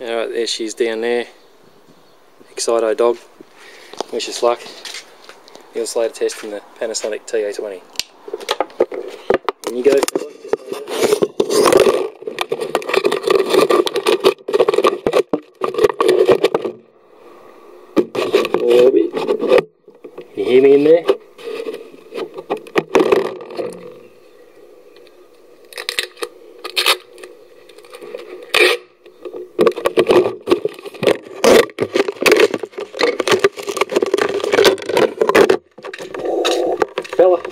Alright, there she's down there. Excito dog. Wish us luck. You'll slate a test in the Panasonic HM-TA20. In you go. You hear me in there? Fella.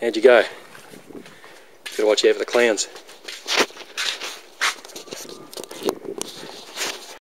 How'd you go? Gotta watch out for the clowns.